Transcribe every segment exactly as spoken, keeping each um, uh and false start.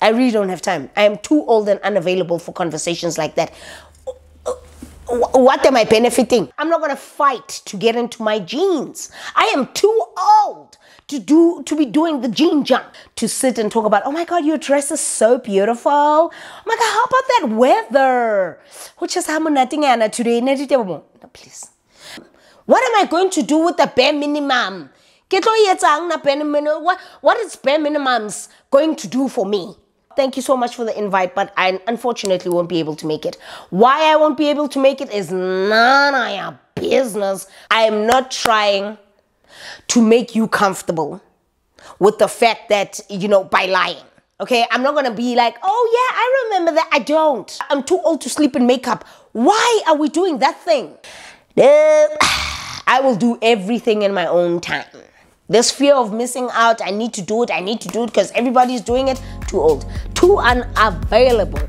I really don't have time. I am too old and unavailable for conversations like that. What am I benefiting? I'm not going to fight to get into my jeans. I am too old to do to be doing the jean jump, to sit and talk about, oh my God, your dress is so beautiful. Oh my God, how about that weather? Which is how much today. No, please. What am I going to do with the bare minimum? What is bare minimums going to do for me? Thank you so much for the invite, but I unfortunately won't be able to make it. Why I won't be able to make it is none of your business. I am not trying to make you comfortable with the fact that, you know, by lying. Okay, I'm not going to be like, oh yeah, I remember that. I don't. I'm too old to sleep in makeup. Why are we doing that thing? I will do everything in my own time. This fear of missing out, I need to do it, I need to do it because everybody's doing it. Too old, too unavailable.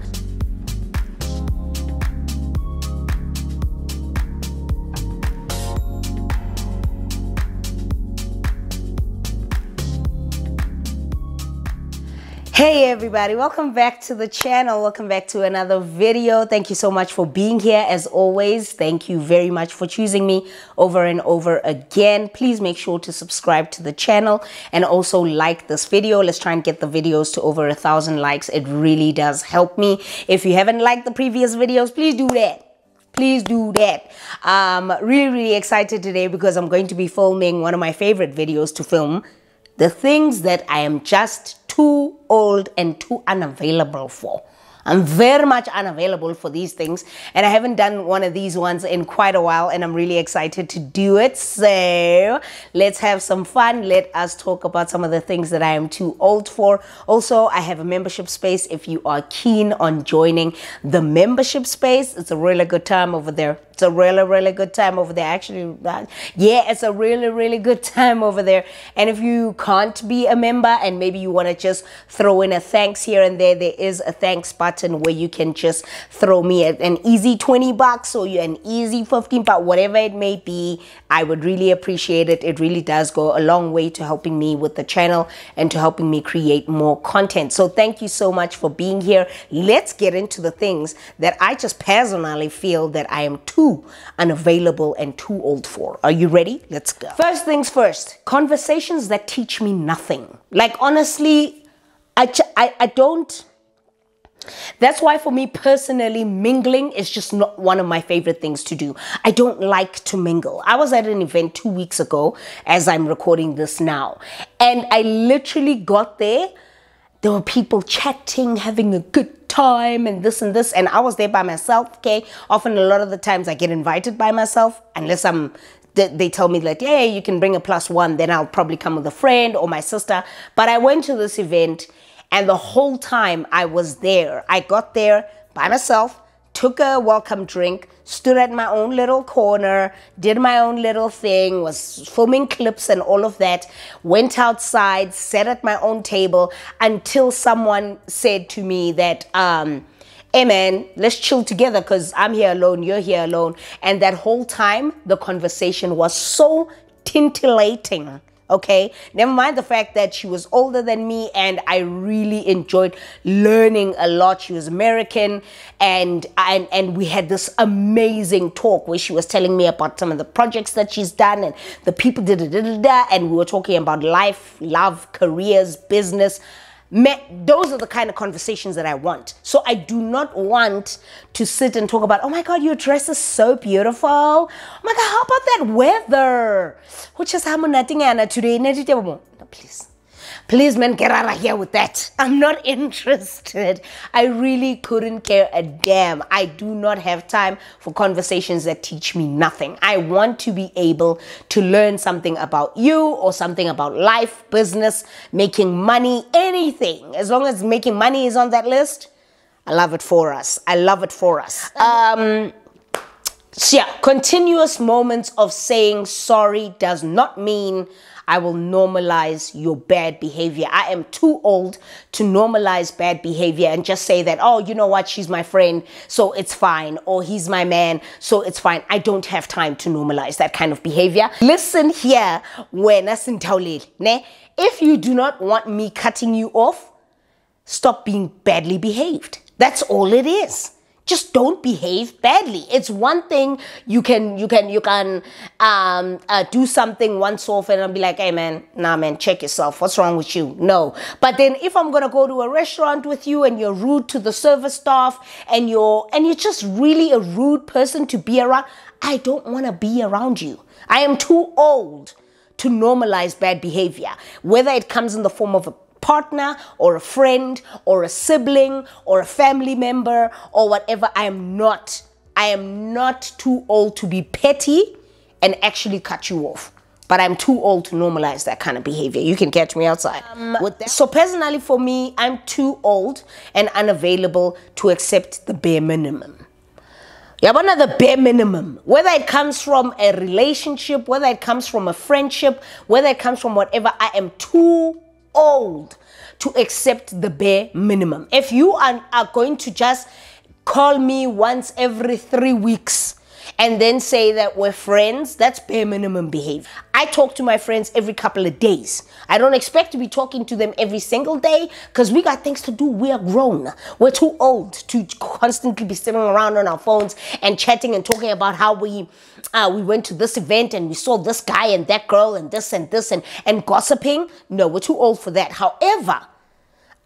Hey everybody, welcome back to the channel. Welcome back to another video. Thank you so much for being here as always. Thank you very much for choosing me over and over again. Please make sure to subscribe to the channel and also like this video. Let's try and get the videos to over a thousand likes. It really does help me. If you haven't liked the previous videos, please do that. Please do that. Um, really, really excited today because I'm going to be filming one of my favorite videos to film. The things that I am just too old and too unavailable for. I'm very much unavailable for these things, and I haven't done one of these ones in quite a while, and I'm really excited to do it. So let's have some fun. Let us talk about some of the things that I am too old for. Also, I have a membership space if you are keen on joining the membership space. It's a really good time over there. It's a really, really good time over there. Actually, yeah, it's a really, really good time over there. And if you can't be a member and maybe you want to just throw in a thanks here and there, there is a thanks button where you can just throw me an easy twenty bucks or an easy fifteen bucks, whatever it may be. I would really appreciate it. It really does go a long way to helping me with the channel and to helping me create more content. So thank you so much for being here. Let's get into the things that I just personally feel that I am too unavailable and too old for. Are you ready? Let's go. First things first, conversations that teach me nothing. Like honestly, I, I, I don't, that's why for me personally, mingling is just not one of my favorite things to do. I don't like to mingle. I was at an event two weeks ago as I'm recording this now, and I literally got there. There were people chatting, having a good time and this and this. And I was there by myself, okay? Often a lot of the times I get invited by myself, unless I'm, they, they tell me like, yeah, you can bring a plus one, then I'll probably come with a friend or my sister. But I went to this event and the whole time I was there, I got there by myself, took a welcome drink, stood at my own little corner, did my own little thing, was filming clips and all of that, went outside, sat at my own table until someone said to me that, um, hey man, let's chill together because I'm here alone, you're here alone. And that whole time, the conversation was so titillating. Okay, never mind the fact that she was older than me and I really enjoyed learning a lot. She was American and, and, and we had this amazing talk where she was telling me about some of the projects that she's done and the people, da da da da, da, and we were talking about life, love, careers, business. Those are the kind of conversations that I want. So I do not want to sit and talk about, oh my God, your dress is so beautiful. Oh my God, how about that weather? Which is how much today. No, please. Please, man, get out of here with that. I'm not interested. I really couldn't care a damn. I do not have time for conversations that teach me nothing. I want to be able to learn something about you or something about life, business, making money, anything. As long as making money is on that list, I love it for us. I love it for us. Um... So yeah, continuous moments of saying sorry does not mean I will normalize your bad behavior. I am too old to normalize bad behavior and just say that, oh, you know what, she's my friend, so it's fine. Or he's my man, so it's fine. I don't have time to normalize that kind of behavior. Listen here, when I sentawile, ne? If you do not want me cutting you off, Stop being badly behaved. That's all it is. Just don't behave badly. It's one thing you can you can you can um, uh, do something once off and I'll be like, hey man, nah man, check yourself. What's wrong with you? No. But then if I'm gonna go to a restaurant with you and you're rude to the service staff and you're and you're just really a rude person to be around, I don't want to be around you. I am too old to normalize bad behavior, whether it comes in the form of a partner or a friend or a sibling or a family member or whatever. I am not, I am not too old to be petty and actually cut you off. But I'm too old to normalize that kind of behavior. You can catch me outside. Um, with that. So personally for me, I'm too old and unavailable to accept the bare minimum. Yeah, but not the bare minimum. Whether it comes from a relationship, whether it comes from a friendship, whether it comes from whatever, I am too old to accept the bare minimum. If you are, are going to just call me once every three weeks and then say that we're friends, that's bare minimum behavior. I talk to my friends every couple of days. I don't expect to be talking to them every single day because we got things to do. We are grown. We're too old to constantly be sitting around on our phones and chatting and talking about how we uh, we went to this event and we saw this guy and that girl and this and this and, and gossiping. No, we're too old for that. However,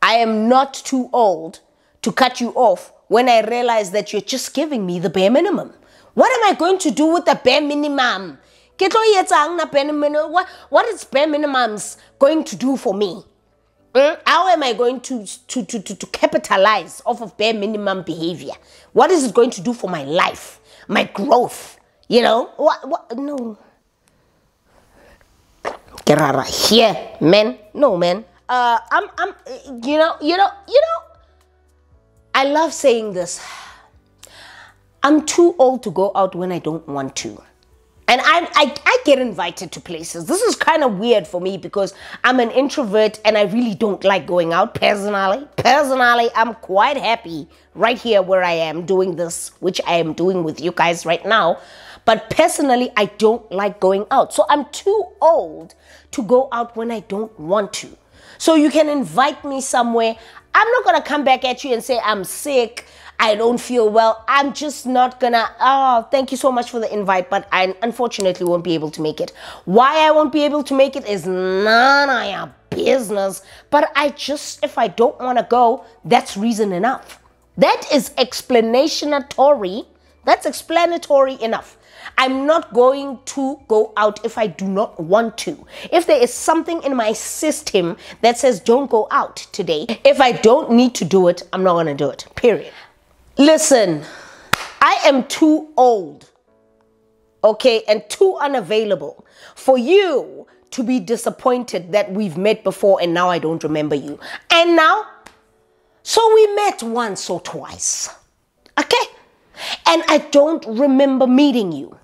I am not too old to cut you off when I realize that you're just giving me the bare minimum. What am I going to do with the bare minimum? What is bare minimums going to do for me? How am I going to, to, to, to, to capitalize off of bare minimum behavior? What is it going to do for my life, my growth? You know, what, what, no. Get out of here, man. No, man. Uh, I'm, I'm, you know, you know, you know, I love saying this. I'm too old to go out when I don't want to. And I, I, I get invited to places. This is kind of weird for me because I'm an introvert and I really don't like going out personally. Personally, I'm quite happy right here where I am doing this, which I am doing with you guys right now. But personally, I don't like going out. So I'm too old to go out when I don't want to. So you can invite me somewhere. I'm not gonna come back at you and say I'm sick, I don't feel well. I'm just not gonna, oh, thank you so much for the invite, but I unfortunately won't be able to make it. Why I won't be able to make it is none of your business. But I just, if I don't wanna go, that's reason enough. That is explanatory. That's explanatory enough. I'm not going to go out if I do not want to. If there is something in my system that says don't go out today, if I don't need to do it, I'm not gonna do it, period. Listen, I am too old, okay, and too unavailable for you to be disappointed that we've met before and now I don't remember you. And now, so we met once or twice, okay? And I don't remember meeting you.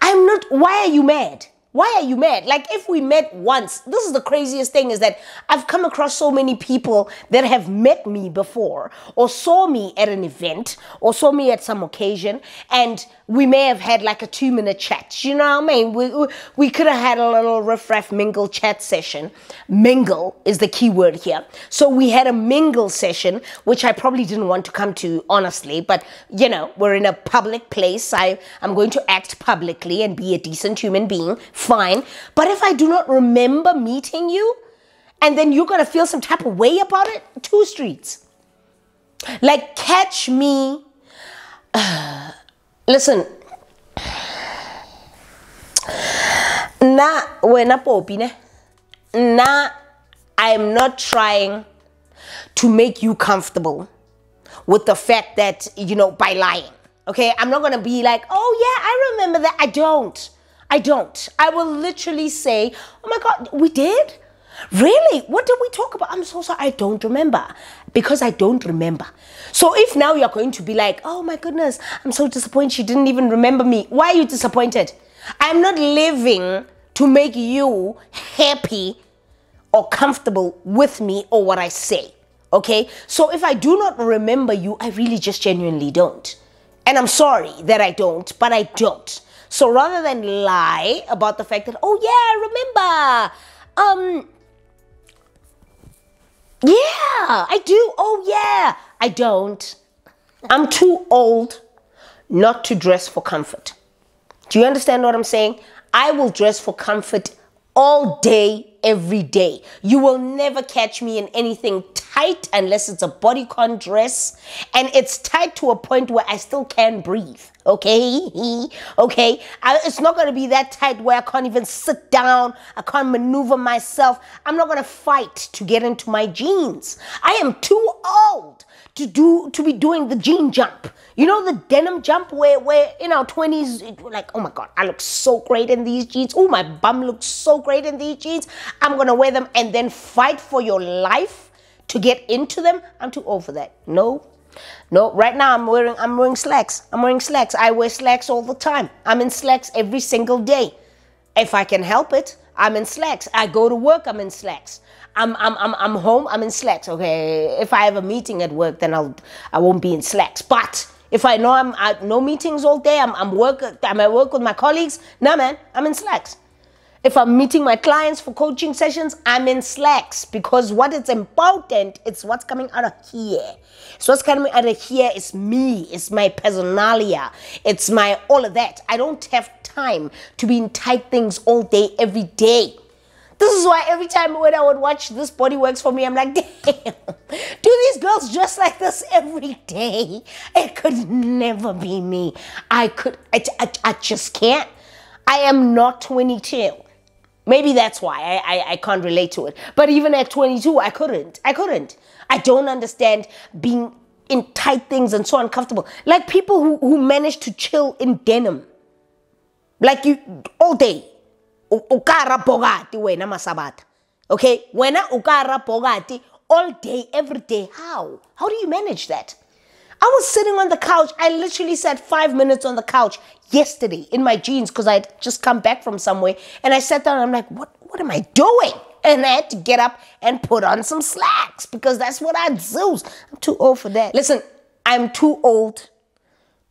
I'm not, why are you mad? Why are you mad? Like if we met once, this is the craziest thing is that I've come across so many people that have met me before or saw me at an event or saw me at some occasion and we may have had like a two minute chat. You know what I mean? We, we could have had a little riff-raff mingle chat session. Mingle is the key word here. So we had a mingle session, which I probably didn't want to come to, honestly, but you know, we're in a public place. I, I'm going to act publicly and be a decent human being. Fine, but if I do not remember meeting you and then you're gonna feel some type of way about it, two streets. Like catch me, uh, listen, na wena popi ne, na I'm not trying to make you comfortable with the fact that, you know, by lying, okay? I'm not gonna be like, oh yeah, I remember that, I don't. I don't. I will literally say, oh my God, we did? Really? What did we talk about? I'm so sorry. I don't remember because I don't remember. So if now you're going to be like, oh my goodness, I'm so disappointed she didn't even remember me. Why are you disappointed? I'm not living to make you happy or comfortable with me or what I say. Okay? So if I do not remember you, I really just genuinely don't. And I'm sorry that I don't, but I don't. So rather than lie about the fact that, oh yeah, I remember, um, Yeah, I do. Oh, yeah. I don't. I'm too old not to dress for comfort. Do you understand what I'm saying? I will dress for comfort all day, every day. You will never catch me in anything tight unless it's a bodycon dress. And it's tight to a point where I still can breathe. Okay? Okay? I, it's not going to be that tight where I can't even sit down. I can't maneuver myself. I'm not going to fight to get into my jeans. I am too old to do to be doing the jean jump. You know, the denim jump where, where in our twenties, it, like, oh my God, I look so great in these jeans. Oh, my bum looks so great in these jeans. I'm going to wear them and then fight for your life to get into them. I'm too old for that. No, no. Right now I'm wearing, I'm wearing slacks. I'm wearing slacks. I wear slacks all the time. I'm in slacks every single day. If I can help it, I'm in slacks. I go to work, I'm in slacks. I'm, I'm, I'm, I'm home, I'm in slacks. Okay, if I have a meeting at work, then I'll, I won't be in slacks. But if I know I'm at no meetings all day, I'm, I'm, work, I'm at work with my colleagues, nah, man, I'm in slacks. If I'm meeting my clients for coaching sessions, I'm in slacks, because what is important, it's what's coming out of here. So what's coming out of here is me, it's my personalia, it's my all of that. I don't have time to be in tight things all day, every day. This is why every time when I would watch This Body Works For Me, I'm like, damn, do these girls dress like this every day? It could never be me. I could, I, I, I just can't. I am not twenty-two. Maybe that's why I, I, I can't relate to it. But even at twenty-two, I couldn't. I couldn't. I don't understand being in tight things and so uncomfortable. Like people who, who manage to chill in denim. Like you, all day. Okay? All day, every day. How? How do you manage that? I was sitting on the couch. I literally sat five minutes on the couch yesterday in my jeans because I had just come back from somewhere. And I sat down and I'm like, what, what am I doing? And I had to get up and put on some slacks because that's what I do. I'm too old for that. Listen, I'm too old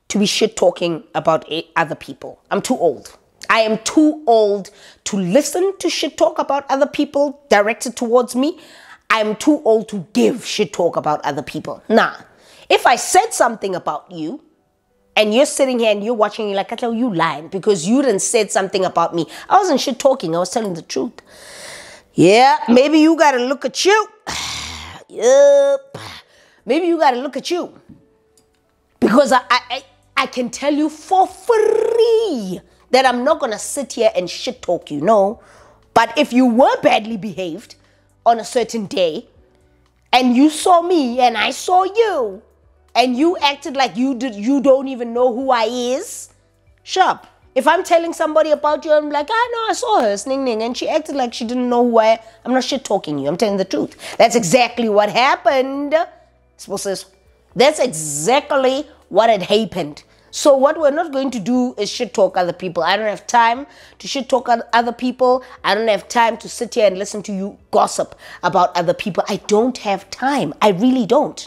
to be shit talking about other people. I'm too old. I am too old to listen to shit talk about other people directed towards me. I'm too old to give shit talk about other people. Nah. If I said something about you and you're sitting here and you're watching, you're like, Katla, you lying because you done said something about me. I wasn't shit talking. I was telling the truth. Yeah, maybe you got to look at you. Yep. Maybe you got to look at you. Because I, I, I can tell you for free that I'm not going to sit here and shit talk you, no. But if you were badly behaved on a certain day and you saw me and I saw you, and you acted like you did, you don't even know who I is. Sharp. If I'm telling somebody about you, I'm like, I know, I saw her, sning, ning, and she acted like she didn't know who I am. I'm not shit talking you. I'm telling the truth. That's exactly what happened. That's exactly what had happened. So what we're not going to do is shit talk other people. I don't have time to shit talk other people. I don't have time to sit here and listen to you gossip about other people. I don't have time. I really don't.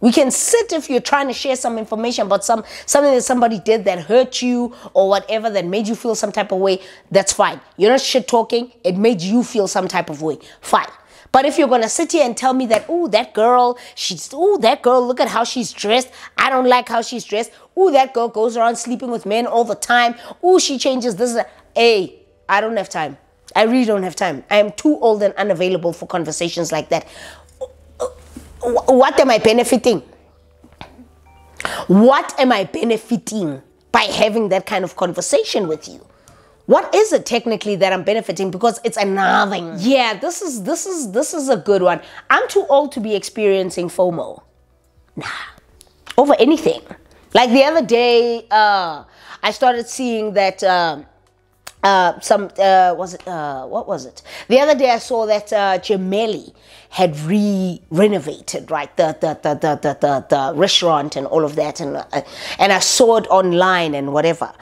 We can sit if you're trying to share some information about some something that somebody did that hurt you or whatever that made you feel some type of way. That's fine. You're not shit talking. It made you feel some type of way. Fine. But if you're going to sit here and tell me that, oh, that girl, she's, oh, that girl, look at how she's dressed. I don't like how she's dressed. Oh, that girl goes around sleeping with men all the time. Oh, she changes this. Hey, I don't have time. I really don't have time. I am too old and unavailable for conversations like that. What am I benefiting? What am I benefiting by having that kind of conversation with you? What is it technically that I'm benefiting? Because it's another. Yeah, this is this is this is a good one. I'm too old to be experiencing FOMO. Nah, over anything. Like the other day, uh, I started seeing that uh, uh, some uh, was it uh, what was it? The other day I saw that uh, Gemelli had re-renovated right the the, the the the the the restaurant and all of that, and uh, and I saw it online and whatever.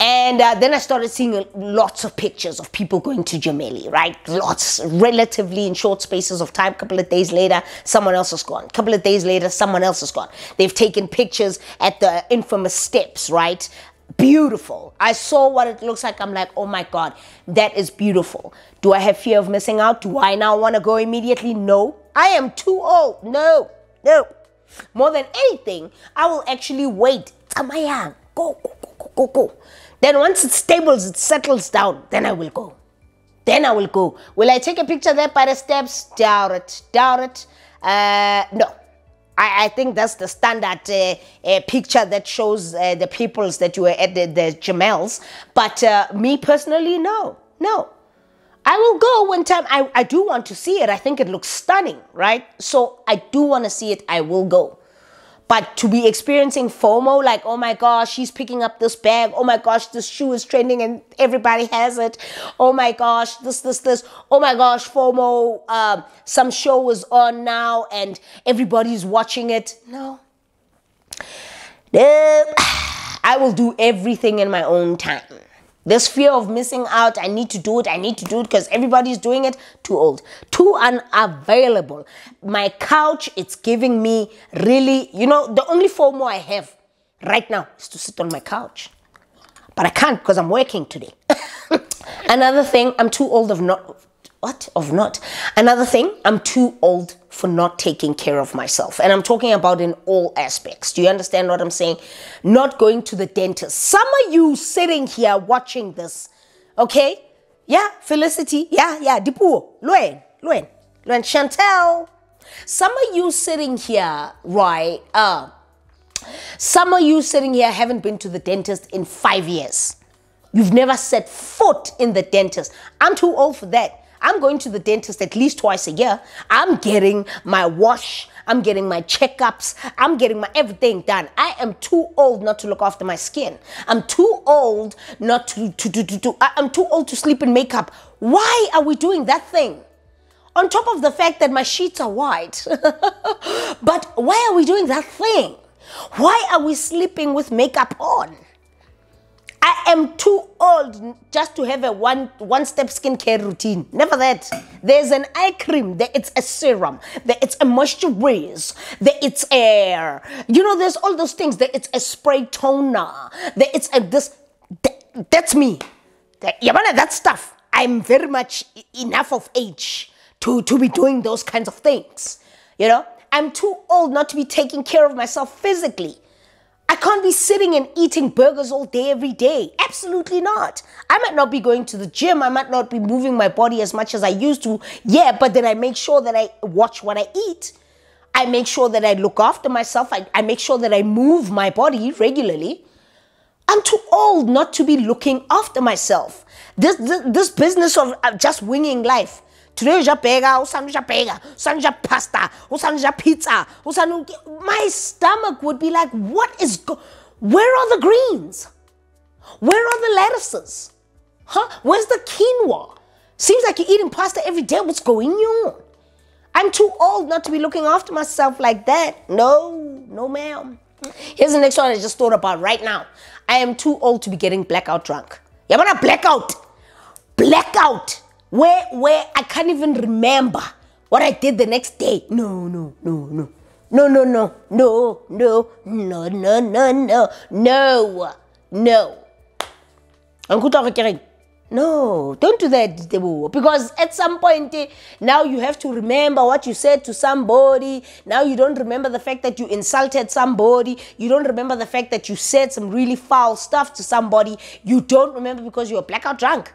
And uh, then I started seeing lots of pictures of people going to Gemelli, right? Lots, relatively in short spaces of time. A couple of days later, someone else is gone. A couple of days later, someone else is gone. They've taken pictures at the infamous steps, right? Beautiful. I saw what it looks like. I'm like, oh my God, that is beautiful. Do I have fear of missing out? Do I now want to go immediately? No. I am too old. No, no. More than anything, I will actually wait. Go, go, go, go, go, go. Then once it stables, it settles down, then I will go. Then I will go. Will I take a picture there by the steps? Doubt it. Doubt it. Uh, no. I, I think that's the standard uh, uh, picture that shows uh, the peoples that you were at, the, the Jamels. But uh, me personally, no. No. I will go one time. I, I do want to see it. I think it looks stunning, right? So I do want to see it. I will go. But to be experiencing FOMO, like, oh my gosh, she's picking up this bag. Oh my gosh, this shoe is trending and everybody has it. Oh my gosh, this, this, this. Oh my gosh, FOMO, um, some show is on now and everybody's watching it. No. I will do everything in my own time. This fear of missing out, I need to do it, I need to do it because everybody's doing it. Too old. Too unavailable. My couch, it's giving me really, you know, the only FOMO I have right now is to sit on my couch. But I can't because I'm working today. Another thing, I'm too old of not, what? Of not. Another thing, I'm too old for not taking care of myself. And I'm talking about in all aspects. Do you understand what I'm saying? Not going to the dentist. Some of you sitting here watching this, okay? Yeah, Felicity. Yeah, yeah. Dipuo. Luen. Luen. Luen. Chantel. Some of you sitting here, right? Uh, some of you sitting here haven't been to the dentist in five years. You've never set foot in the dentist. I'm too old for that. I'm going to the dentist at least twice a year. I'm getting my wash. I'm getting my checkups. I'm getting my everything done. I am too old not to look after my skin. I'm too old not to, to, to, to, to I'm too old to sleep in makeup. Why are we doing that thing? On top of the fact that my sheets are white. But why are we doing that thing? Why are we sleeping with makeup on? I am too old just to have a one, one-step skincare routine. Never that. There's an eye cream. There it's a serum. There it's a moisturizer. There it's a, you know, there's all those things. There it's a spray toner. There it's a this. That, that's me. That, that stuff. I'm very much enough of age to, to be doing those kinds of things. You know, I'm too old not to be taking care of myself physically. I can't be sitting and eating burgers all day, every day. Absolutely not. I might not be going to the gym. I might not be moving my body as much as I used to. Yeah, but then I make sure that I watch what I eat. I make sure that I look after myself. I, I make sure that I move my body regularly. I'm too old not to be looking after myself. This, this, this business of just winging life. Today you pega, usanja pega, usanza pasta, usanza pizza, usanza. My stomach would be like, what is? Go Where are the greens? Where are the lettuces? Huh? Where's the quinoa? Seems like you're eating pasta every day. What's going on? I'm too old not to be looking after myself like that. No, no, ma'am. Here's the next one I just thought about right now. I am too old to be getting blackout drunk. You wanna blackout? Blackout. Where, where I can't even remember what I did the next day. No, no, no, no. No, no, no, no, no, no, no, no, no, no, no. No, don't do that. Because at some point, now you have to remember what you said to somebody. Now you don't remember the fact that you insulted somebody. You don't remember the fact that you said some really foul stuff to somebody. You don't remember because you're blackout drunk.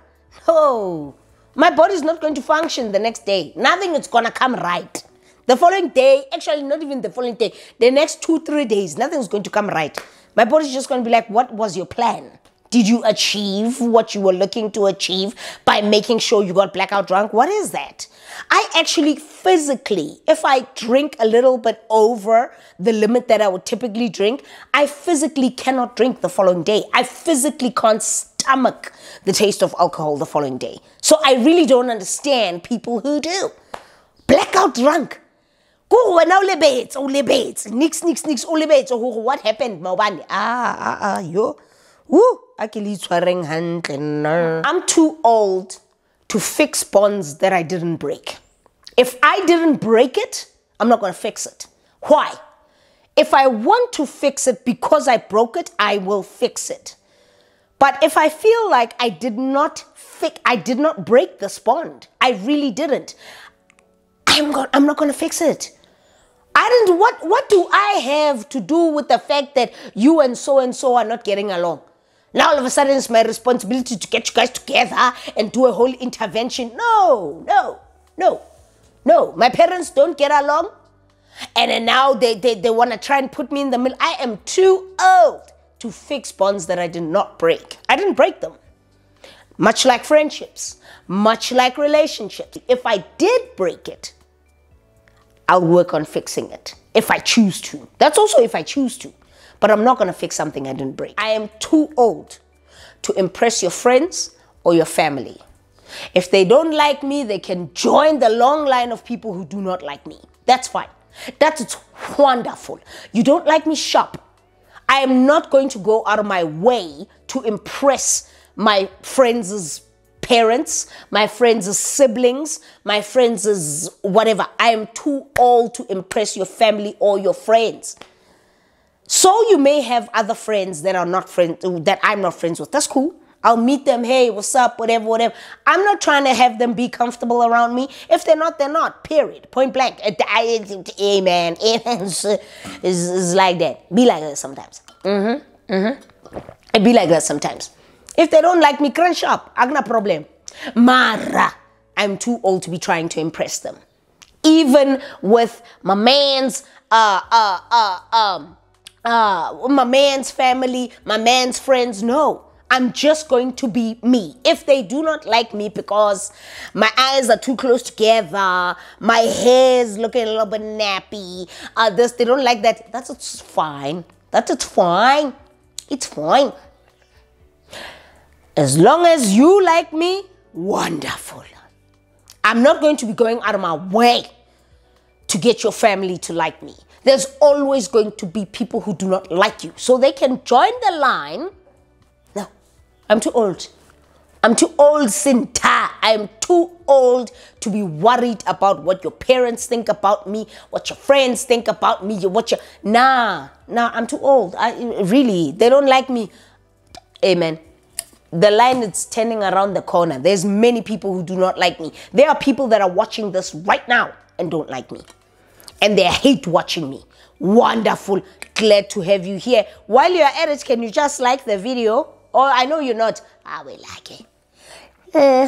No. My body's not going to function the next day. Nothing is going to come right. The following day, actually not even the following day, the next two, three days, nothing's going to come right. My body's just going to be like, what was your plan? Did you achieve what you were looking to achieve by making sure you got blackout drunk? What is that? I actually physically, if I drink a little bit over the limit that I would typically drink, I physically cannot drink the following day. I physically can't stomach the taste of alcohol the following day. So I really don't understand people who do. Blackout drunk. What happened? Ah, ah, ah, yo. I'm too old to fix bonds that I didn't break. If I didn't break it, I'm not going to fix it. Why? If I want to fix it because I broke it, I will fix it. But if I feel like I did not fix, I did not break this bond, I really didn't. I'm go- I'm not gonna fix it. I didn't. What what do I have to do with the fact that you and so and so are not getting along? Now all of a sudden it's my responsibility to get you guys together and do a whole intervention. No, no, no, no. My parents don't get along, and then now they they they want to try and put me in the middle. I am too old to fix bonds that I did not break. I didn't break them. Much like friendships, much like relationships. If I did break it, I'll work on fixing it if I choose to. That's also if I choose to. But I'm not going to fix something I didn't break. I am too old to impress your friends or your family. If they don't like me, they can join the long line of people who do not like me. That's fine. That's wonderful. You don't like me, shop. I am not going to go out of my way to impress my friends' parents, my friends' siblings, my friends' whatever. I am too old to impress your family or your friends. So you may have other friends that are not friends, that I'm not friends with. That's cool. I'll meet them. Hey, what's up? Whatever, whatever. I'm not trying to have them be comfortable around me. If they're not, they're not. Period. Point blank. Amen. It's like that. Be like that sometimes. Mm-hmm. Mm-hmm. It be like that sometimes. If they don't like me, crunch up. Agna problem. Mara, I'm too old to be trying to impress them. Even with my man's, uh, uh, uh, um, uh, my man's family, my man's friends. No, I'm just going to be me. If they do not like me because my eyes are too close together, my hair's looking a little bit nappy, uh, this, they don't like that. That's it's fine. That's it's fine. It's fine. As long as you like me, wonderful. I'm not going to be going out of my way to get your family to like me. There's always going to be people who do not like you. So they can join the line. No, I'm too old. I'm too old, Sinta. I'm too old to be worried about what your parents think about me, what your friends think about me, what your... Nah, nah, I'm too old. I, really, they don't like me. Amen. The line is turning around the corner. There's many people who do not like me. There are people that are watching this right now and don't like me. And they hate watching me. Wonderful. Glad to have you here. While you're at it, can you just like the video? Or I know you're not. I will like it. Eh.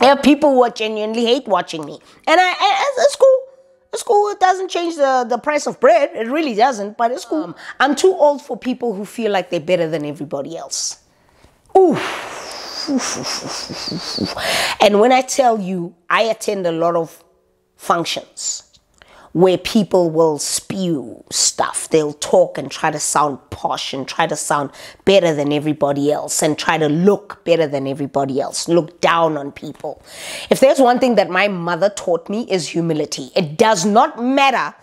There are people who genuinely hate watching me. And I, I, it's cool. It's cool. It doesn't change the, the price of bread. It really doesn't, but it's cool. Um, I'm too old for people who feel like they're better than everybody else. Ooh. And when I tell you, I attend a lot of functions where people will spew stuff. They'll talk and try to sound posh and try to sound better than everybody else and try to look better than everybody else, look down on people. If there's one thing that my mother taught me is humility. It does not matter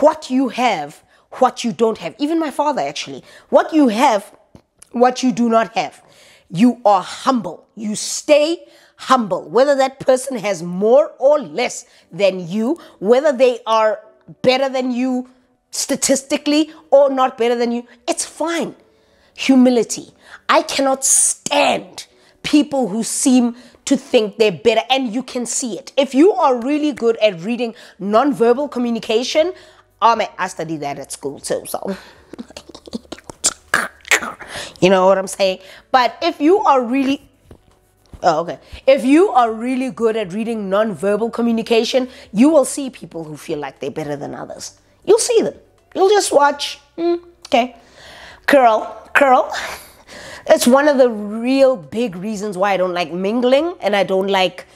what you have, what you don't have. Even my father, actually. What you have, what you do not have. You are humble. You stay humble. Humble, whether that person has more or less than you, whether they are better than you statistically or not better than you, it's fine. Humility. I cannot stand people who seem to think they're better, and you can see it. If you are really good at reading nonverbal communication, oh man, I studied that at school too, so. You know what I'm saying? But if you are really... Oh, okay. If you are really good at reading non-verbal communication, you will see people who feel like they're better than others. You'll see them. You'll just watch. Mm, okay. Curl. Curl. It's one of the real big reasons why I don't like mingling and I don't like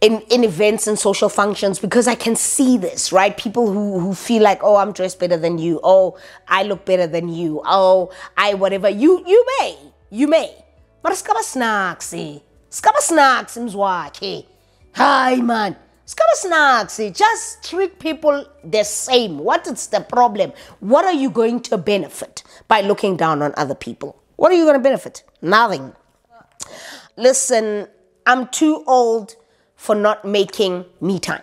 in, in events and social functions, because I can see this, right? People who, who feel like, oh, I'm dressed better than you. Oh, I look better than you. Oh, I whatever. You, you may. You may. But skaba snacksy. Skaba snacks mzwakhe. Hi man. Skaba snacksy. Just treat people the same. What is the problem? What are you going to benefit by looking down on other people? What are you going to benefit? Nothing. Listen, I'm too old for not making me time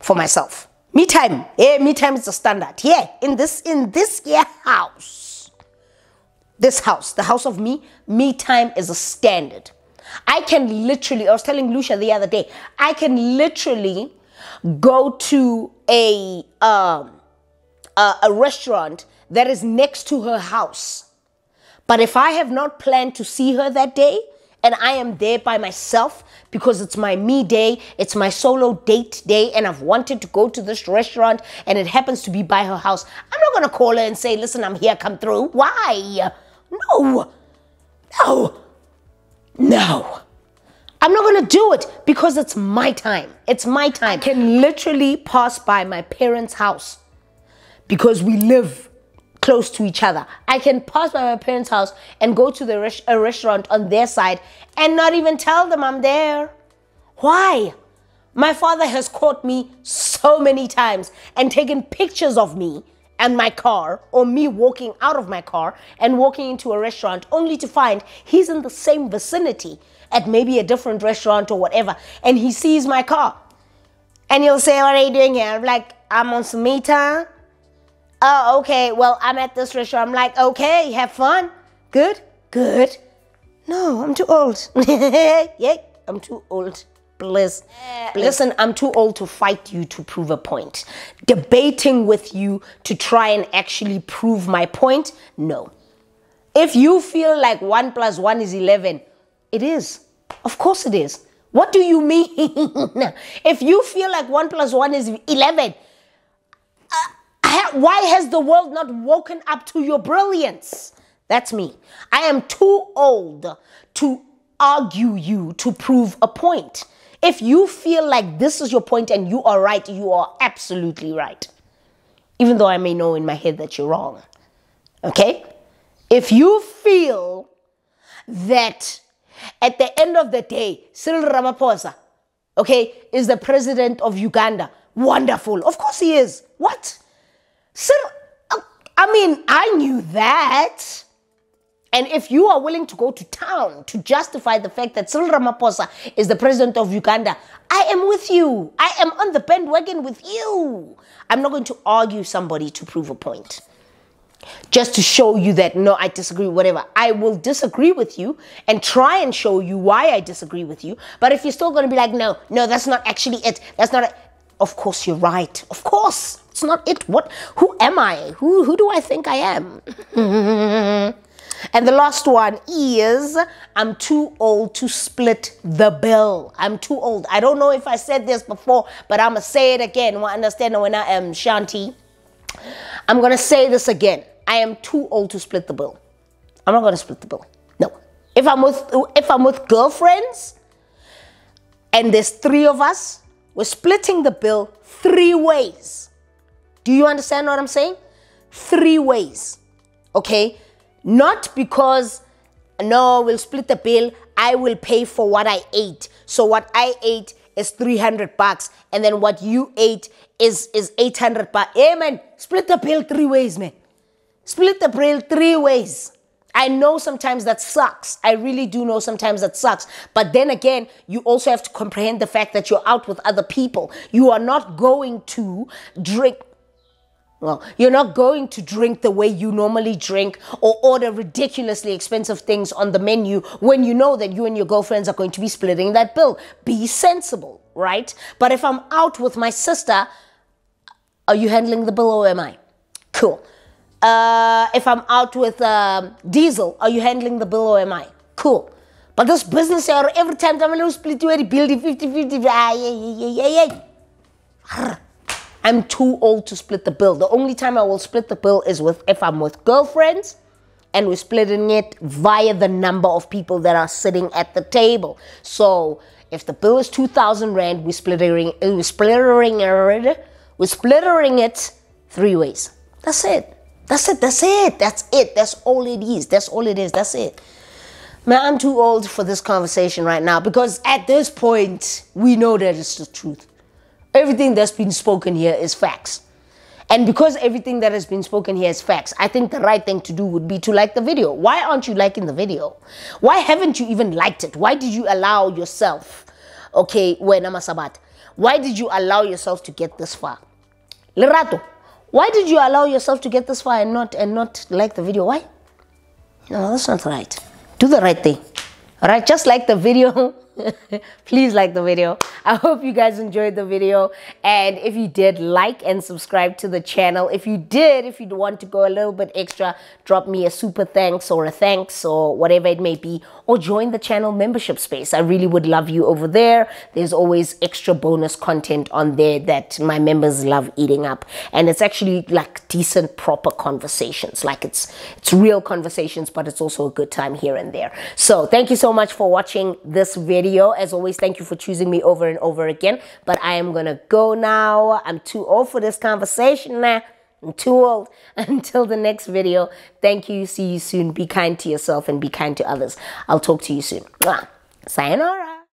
for myself. Me time. Yeah, me time is the standard. Yeah, in this in this year house. This house, the house of me, me time is a standard. I can literally, I was telling Lucia the other day, I can literally go to a, um, a, a restaurant that is next to her house. But if I have not planned to see her that day, and I am there by myself because it's my me day, it's my solo date day, and I've wanted to go to this restaurant and it happens to be by her house, I'm not gonna call her and say, listen, I'm here, come through. Why? No, no, no. I'm not gonna do it because it's my time. It's my time. I can literally pass by my parents' house because we live close to each other. I can pass by my parents' house and go to the res a restaurant on their side and not even tell them I'm there. Why? My father has caught me so many times and taken pictures of me and my car, or me walking out of my car and walking into a restaurant, only to find he's in the same vicinity at maybe a different restaurant or whatever, and he sees my car. And he'll say, what are you doing here? I'm like, I'm on Sumatra. Oh, okay, well, I'm at this restaurant. I'm like, okay, have fun. Good, good. No, I'm too old. Yeah, I'm too old. Bliss. Bliss. Listen, I'm too old to fight you to prove a point. Debating with you to try and actually prove my point, no. If you feel like one plus one is eleven, it is. Of course it is. What do you mean? If you feel like one plus one is eleven, why has the world not woken up to your brilliance? That's me. I am too old to argue you to prove a point. If you feel like this is your point and you are right, you are absolutely right. Even though I may know in my head that you're wrong. Okay? If you feel that at the end of the day, Cyril Ramaphosa, okay, is the president of Uganda, wonderful. Of course he is. What? So, I mean, I knew that. And if you are willing to go to town to justify the fact that Cyril Ramaphosa is the president of Uganda, I am with you. I am on the bandwagon with you. I'm not going to argue somebody to prove a point. Just to show you that, no, I disagree, whatever. I will disagree with you and try and show you why I disagree with you. But if you're still going to be like, no, no, that's not actually it. That's not it. Of course, you're right. Of course. It's not it. What? Who am I? Who, who do I think I am? And the last one is, I'm too old to split the bill. I'm too old. I don't know if I said this before, but I'm going to say it again. I understand when I am Shanti. I'm going to say this again. I am too old to split the bill. I'm not going to split the bill. No. If I'm with, if I'm with girlfriends and there's three of us, we're splitting the bill three ways. Do you understand what I'm saying? Three ways, okay? Not because, no, we'll split the bill. I will pay for what I ate. So what I ate is three hundred bucks. And then what you ate is, is eight hundred bucks. Hey, man, split the bill three ways, man. Split the bill three ways. I know sometimes that sucks. I really do know sometimes that sucks. But then again, you also have to comprehend the fact that you're out with other people. You are not going to drink. Well, you're not going to drink the way you normally drink or order ridiculously expensive things on the menu when you know that you and your girlfriends are going to be splitting that bill. Be sensible, right? But if I'm out with my sister, are you handling the bill or am I? Cool. Uh, if I'm out with um, Diesel, are you handling the bill or am I? Cool. But this business, every time I'm split the bill, fifty fifty. I'm too old to split the bill. The only time I will split the bill is with if I'm with girlfriends and we're splitting it via the number of people that are sitting at the table. So if the bill is two thousand rand, we're splittering, we're splittering it, we're splittering it three ways. That's it. That's it. That's it. That's it. That's all it is. That's all it is. That's it. Man, I'm too old for this conversation right now because at this point, we know that it's the truth. Everything that's been spoken here is facts. And because everything that has been spoken here is facts, I think the right thing to do would be to like the video. Why aren't you liking the video? Why haven't you even liked it? Why did you allow yourself, okay, wena masabat, why did you allow yourself to get this far? Lerato, why did you allow yourself to get this far and not, and not like the video? Why? No, that's not right. Do the right thing. Alright, just like the video. Please like the video. I hope you guys enjoyed the video, and if you did, like and subscribe to the channel. If you did, if you'd want to go a little bit extra, drop me a super thanks or a thanks or whatever it may be, or join the channel membership space. I really would love you over there. There's always extra bonus content on there that my members love eating up, and it's actually like decent proper conversations. Like it's it's real conversations, but it's also a good time here and there. So thank you so much for watching this video. As always, thank you for choosing me over and over again. But I am gonna go now. I'm too old for this conversation now. I'm too old. Until the next video, thank you. See you soon. Be kind to yourself and be kind to others. I'll talk to you soon. Sayonara.